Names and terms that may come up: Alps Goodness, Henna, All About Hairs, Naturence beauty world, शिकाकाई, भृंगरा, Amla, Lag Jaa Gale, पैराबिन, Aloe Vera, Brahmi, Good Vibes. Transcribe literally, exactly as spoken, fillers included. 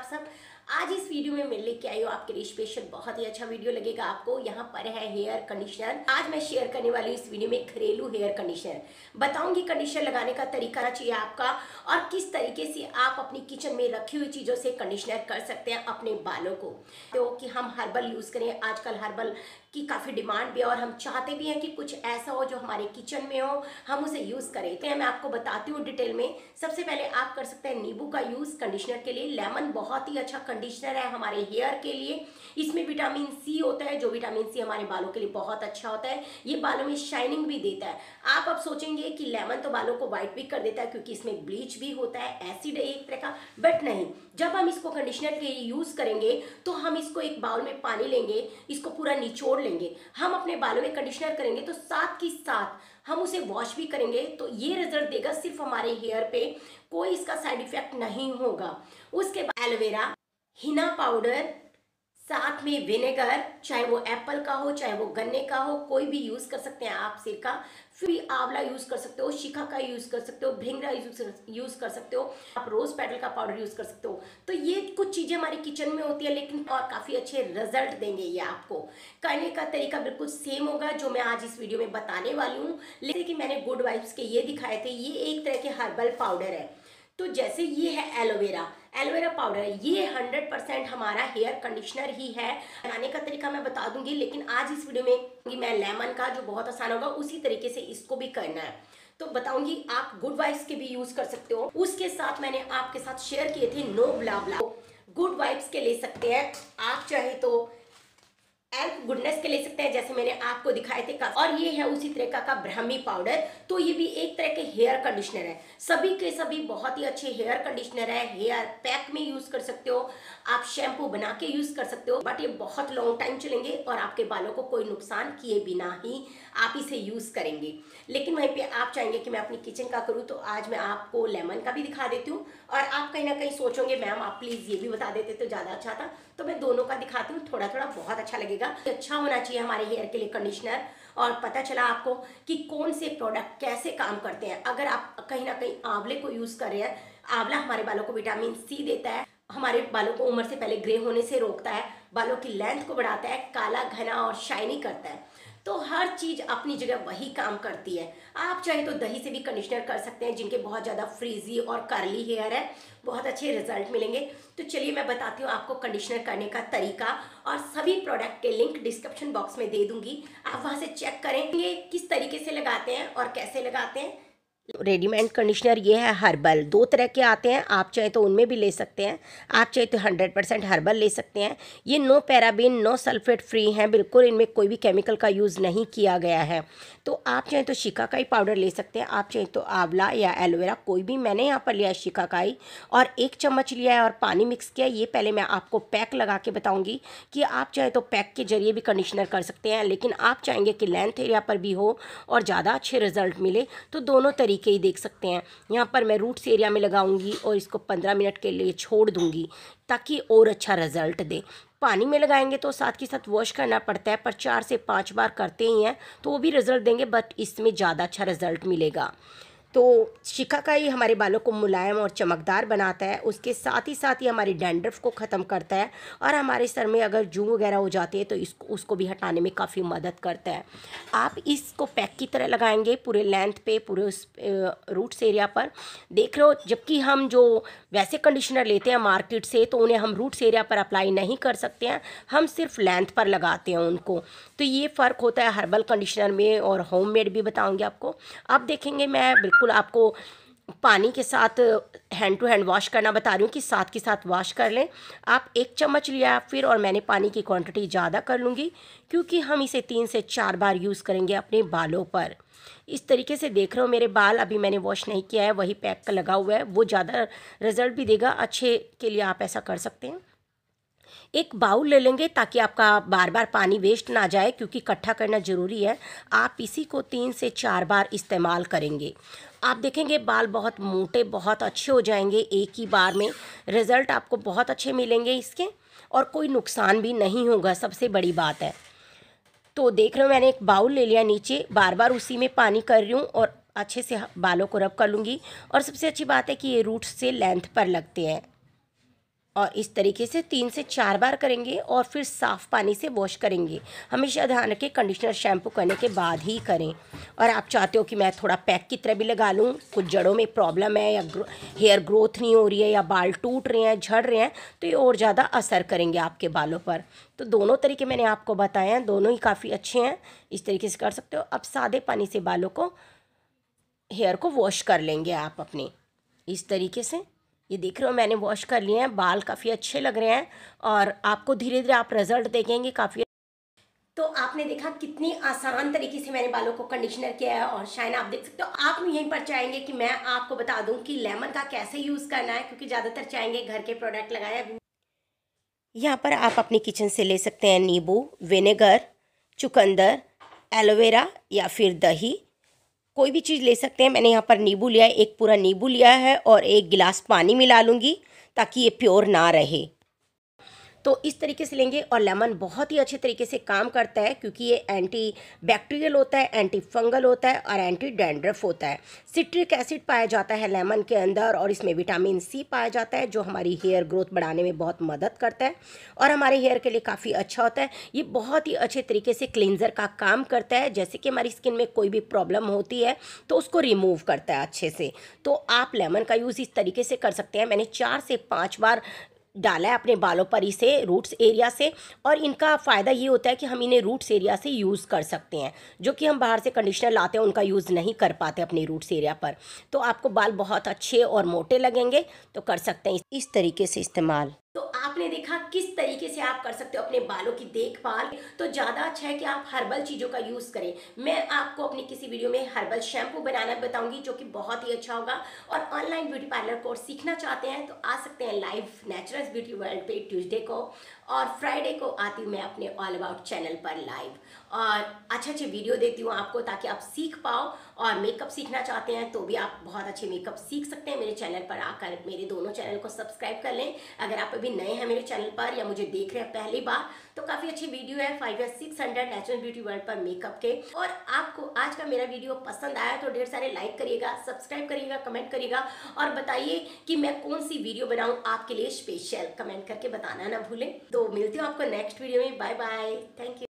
आप सब आज इस वीडियो में मिल लेके आई हूँ आपके लिए स्पेशल बहुत ही अच्छा वीडियो लगेगा आपको। यहाँ पर है हेयर कंडीशनर। आज मैं शेयर करने वाली हूँ इस वीडियो में घरेलू हेयर कंडीशनर। बताऊंगी कंडीशनर लगाने का तरीका चाहिए आपका और किस तरीके से आप अपनी किचन में रखी हुई चीज़ों से कंडीशनर कर सकते हैं अपने बालों को, तो कि हम हर्बल यूज़ करें। आजकल हर्बल की काफ़ी डिमांड भी है और हम चाहते भी हैं कि कुछ ऐसा हो जो हमारे किचन में हो, हम उसे यूज़ करें। तो मैं आपको बताती हूँ डिटेल में। सबसे पहले आप कर सकते हैं नींबू का यूज़ कंडीशनर के लिए। लेमन बहुत ही अच्छा कंडीशनर है हमारे हेयर के लिए। इसमें विटामिन सी होता है, जो विटामिन सी हमारे बालों के लिए बहुत अच्छा होता है। ये बालों में शाइनिंग भी देता है। आप अब सोचेंगे कि लेमन तो बालों को वाइट भी कर देता है क्योंकि इसमें ब्लीच भी होता है, एसिड है एक तरह का, बट नहीं। जब हम इसको कंडीशनर के लिए यूज़ करेंगे तो हम इसको एक बाउल में पानी लेंगे, इसको पूरा निचोड़ लेंगे, हम अपने बालों में कंडीशनर करेंगे तो साथ ही साथ हम उसे वॉश भी करेंगे, तो ये रिजल्ट देगा सिर्फ हमारे हेयर पे, कोई इसका साइड इफेक्ट नहीं होगा। उसके बाद एलोवेरा, हिना पाउडर, साथ में विनेगर, चाहे वो एप्पल का हो चाहे वो गन्ने का हो, कोई भी यूज़ कर सकते हैं आप। सिरका, फिर आंवला यूज़ कर सकते हो, शिखा का यूज़ कर सकते हो, भृंगरा यूज़ कर सकते हो आप, रोज़ पेटल का पाउडर यूज़ कर सकते हो। तो ये कुछ चीज़ें हमारी किचन में होती है लेकिन और काफ़ी अच्छे रिजल्ट देंगे। ये आपको करने का तरीका बिल्कुल सेम होगा जो मैं आज इस वीडियो में बताने वाली हूँ। जैसे कि मैंने गुड वाइब्स के ये दिखाए थे, ये एक तरह के हर्बल पाउडर है। तो जैसे ये है एलोवेरा, एलोवेरा पाउडर, ये हंड्रेड परसेंट हमारा हेयर कंडीशनर ही है। बनाने का तरीका मैं बता दूंगी लेकिन आज इस वीडियो में मैं लेमन का, जो बहुत आसान होगा, उसी तरीके से इसको भी करना है तो बताऊंगी। आप गुड वाइब्स के भी यूज कर सकते हो। उसके साथ मैंने आपके साथ शेयर किए थे no blah blah, good vibes के ले सकते हैं आप, चाहे तो एल्प गुडनेस के ले सकते हैं जैसे मैंने आपको दिखाए थे का। और ये है उसी तरह का, का ब्राह्मी पाउडर। तो ये भी एक तरह के हेयर कंडीशनर है। सभी के सभी बहुत ही अच्छे हेयर कंडीशनर है। हेयर पैक में यूज़ कर सकते हो आप, शैम्पू बना के यूज़ कर सकते हो, बट ये बहुत लॉन्ग टाइम चलेंगे और आपके बालों को कोई नुकसान किए बिना ही आप इसे यूज़ करेंगे। लेकिन वहीं पर आप चाहेंगे कि मैं अपनी किचन का करूँ तो आज मैं आपको लेमन का भी दिखा देती हूँ। और आप कहीं ना कहीं सोचोगे मैम आप प्लीज़ ये भी बता देते तो ज़्यादा अच्छा था, तो मैं दोनों का दिखाती हूँ, थोड़ा थोड़ा बहुत अच्छा लगेगा। अच्छा होना चाहिए हमारे हेयर के लिए कंडीशनर। और पता चला आपको कि कौन से प्रोडक्ट कैसे काम करते हैं। अगर आप कहीं ना कहीं आंवले को यूज कर रहे हैं, आंवला हमारे बालों को विटामिन सी देता है, हमारे बालों को उम्र से पहले ग्रे होने से रोकता है, बालों की लेंथ को बढ़ाता है, काला घना और शाइनी करता है। तो हर चीज़ अपनी जगह वही काम करती है। आप चाहे तो दही से भी कंडीशनर कर सकते हैं। जिनके बहुत ज़्यादा फ्रीजी और कर्ली हेयर है, बहुत अच्छे रिजल्ट मिलेंगे। तो चलिए मैं बताती हूँ आपको कंडीशनर करने का तरीका, और सभी प्रोडक्ट के लिंक डिस्क्रिप्शन बॉक्स में दे दूँगी, आप वहाँ से चेक करेंगे किस तरीके से लगाते हैं और कैसे लगाते हैं। रेडीमेड कंडीशनर ये है हर्बल, दो तरह के आते हैं, आप चाहे तो उनमें भी ले सकते हैं। आप चाहे तो हंड्रेड परसेंट हर्बल ले सकते हैं। ये no पैराबिन, no sulphate free हैं बिल्कुल, इनमें कोई भी केमिकल का यूज़ नहीं किया गया है। तो आप चाहे तो शिकाकाई पाउडर ले सकते हैं, आप चाहे तो आंवला या एलोवेरा, कोई भी। मैंने यहाँ पर लिया है शिकाकाई और एक चम्मच लिया है और पानी मिक्स किया। ये पहले मैं आपको पैक लगा के बताऊँगी कि आप चाहे तो पैक के जरिए भी कंडीशनर कर सकते हैं, लेकिन आप चाहेंगे कि लेंथ एरिया पर भी हो और ज़्यादा अच्छे रिजल्ट मिले तो दोनों तरीके के ही देख सकते हैं। यहाँ पर मैं रूट्स एरिया में लगाऊंगी और इसको पंद्रह मिनट के लिए छोड़ दूंगी ताकि और अच्छा रिजल्ट दे। पानी में लगाएंगे तो साथ के साथ वॉश करना पड़ता है, पर चार से पाँच बार करते ही हैं तो वो भी रिजल्ट देंगे, बट इसमें ज़्यादा अच्छा रिजल्ट मिलेगा। तो शिकाकाई हमारे बालों को मुलायम और चमकदार बनाता है, उसके साथ ही साथ ही हमारी डैंड्रफ को ख़त्म करता है और हमारे सर में अगर जूं वगैरह हो जाती है तो इसको उसको भी हटाने में काफ़ी मदद करता है। आप इसको पैक की तरह लगाएंगे पूरे लेंथ पे, पूरे उस रूट्स एरिया पर, देख रहे हो। जबकि हम जो वैसे कंडीशनर लेते हैं मार्केट से तो उन्हें हम रूट्स एरिया पर अप्लाई नहीं कर सकते हैं, हम सिर्फ लेंथ पर लगाते हैं उनको। तो ये फ़र्क होता है हर्बल कंडीशनर में और होममेड भी बताऊँगी आपको। अब देखेंगे मैं बिल्कुल आपको पानी के साथ हैंड टू हैंड वॉश करना बता रही हूँ कि साथ के साथ वॉश कर लें। आप एक चम्मच लिया फिर, और मैंने पानी की क्वांटिटी ज़्यादा कर लूँगी क्योंकि हम इसे तीन से चार बार यूज़ करेंगे अपने बालों पर। इस तरीके से देख रहे हो मेरे बाल, अभी मैंने वॉश नहीं किया है, वही पैक का लगा हुआ है, वो ज़्यादा रिजल्ट भी देगा। अच्छे के लिए आप ऐसा कर सकते हैं। एक बाउल ले लेंगे ताकि आपका बार बार पानी वेस्ट ना जाए क्योंकि इकट्ठा करना ज़रूरी है। आप इसी को तीन से चार बार इस्तेमाल करेंगे, आप देखेंगे बाल बहुत मोटे बहुत अच्छे हो जाएंगे एक ही बार में। रिज़ल्ट आपको बहुत अच्छे मिलेंगे इसके और कोई नुकसान भी नहीं होगा, सबसे बड़ी बात है। तो देख रहे हो मैंने एक बाउल ले लिया, नीचे बार बार उसी में पानी कर रही हूँ और अच्छे से बालों को रब कर लूँगी। और सबसे अच्छी बात है कि ये रूट से लेंथ पर लगते हैं। और इस तरीके से तीन से चार बार करेंगे और फिर साफ़ पानी से वॉश करेंगे। हमेशा ध्यान रखें कंडीशनर शैम्पू करने के बाद ही करें। और आप चाहते हो कि मैं थोड़ा पैक की तरह भी लगा लूँ, कुछ जड़ों में प्रॉब्लम है या ग्रो, हेयर ग्रोथ नहीं हो रही है या बाल टूट रहे हैं, झड़ रहे हैं, तो ये और ज़्यादा असर करेंगे आपके बालों पर। तो दोनों तरीके मैंने आपको बताए हैं, दोनों ही काफ़ी अच्छे हैं, इस तरीके से कर सकते हो। अब सादे पानी से बालों को, हेयर को वॉश कर लेंगे आप अपने इस तरीके से। ये देख रहे हो मैंने वॉश कर लिए हैं, बाल काफ़ी अच्छे लग रहे हैं और आपको धीरे धीरे आप रिजल्ट देखेंगे काफ़ी। तो आपने देखा कितनी आसान तरीके से मैंने बालों को कंडीशनर किया है और शाइन आप देख सकते हो। आप भी यहीं पर चाहेंगे कि मैं आपको बता दूं कि लेमन का कैसे यूज़ करना है, क्योंकि ज़्यादातर चाहेंगे घर के प्रोडक्ट लगाए। यहाँ पर आप अपनी किचन से ले सकते हैं नींबू, विनेगर, चुकंदर, एलोवेरा या फिर दही, कोई भी चीज़ ले सकते हैं। मैंने यहाँ पर नींबू लिया है, एक पूरा नींबू लिया है और एक गिलास पानी मिला लूँगी ताकि ये प्योर ना रहे। तो इस तरीके से लेंगे और लेमन बहुत ही अच्छे तरीके से काम करता है, क्योंकि ये एंटी बैक्टीरियल होता है, एंटी फंगल होता है और एंटी डैंड्रफ होता है। सिट्रिक एसिड पाया जाता है लेमन के अंदर और इसमें विटामिन सी पाया जाता है, जो हमारी हेयर ग्रोथ बढ़ाने में बहुत मदद करता है और हमारे हेयर के लिए काफ़ी अच्छा होता है। ये बहुत ही अच्छे तरीके से क्लींजर का काम करता है, जैसे कि हमारी स्किन में कोई भी प्रॉब्लम होती है तो उसको रिमूव करता है अच्छे से। तो आप लेमन का यूज़ इस तरीके से कर सकते हैं। मैंने चार से पाँच बार डाला है अपने बालों पर इसे रूट्स एरिया से, और इनका फ़ायदा ये होता है कि हम इन्हें रूट्स एरिया से यूज़ कर सकते हैं, जो कि हम बाहर से कंडीशनर लाते हैं उनका यूज़ नहीं कर पाते अपने रूट्स एरिया पर। तो आपको बाल बहुत अच्छे और मोटे लगेंगे, तो कर सकते हैं इस तरीके से इस्तेमाल। तो आपने देखा किस तरीके से आप कर सकते हो अपने बालों की देखभाल। तो ज़्यादा अच्छा है कि आप हर्बल चीज़ों का यूज़ करें। मैं आपको अपनी किसी वीडियो में हर्बल शैम्पू बनाना बताऊंगी, जो कि बहुत ही अच्छा होगा। और ऑनलाइन ब्यूटी पार्लर कोर्स सीखना चाहते हैं तो आ सकते हैं लाइव नेचुरल्स ब्यूटी वर्ल्ड पे ट्यूसडे को, और फ्राइडे को आती हूँ मैं अपने ऑल अबाउट चैनल पर लाइव, और अच्छे अच्छे वीडियो देती हूँ आपको ताकि आप सीख पाओ। और मेकअप सीखना चाहते हैं तो भी आप बहुत अच्छे मेकअप सीख सकते हैं मेरे चैनल पर आकर। मेरे दोनों चैनल को सब्सक्राइब कर लें। अगर आप भी नए हैं मेरे चैनल पर या मुझे देख रहे हैं पहली बार, तो काफी अच्छी वीडियो है फाइव या six hundred natural beauty world पर मेकअप के। और आपको आज का मेरा वीडियो पसंद आया तो ढेर सारे लाइक करिएगा, सब्सक्राइब करिएगा, कमेंट करिएगा और बताइए कि मैं कौन सी वीडियो बनाऊं आपके लिए स्पेशल, कमेंट करके बताना ना भूलें। तो मिलती हूँ आपको नेक्स्ट वीडियो में। Bye bye, thank you.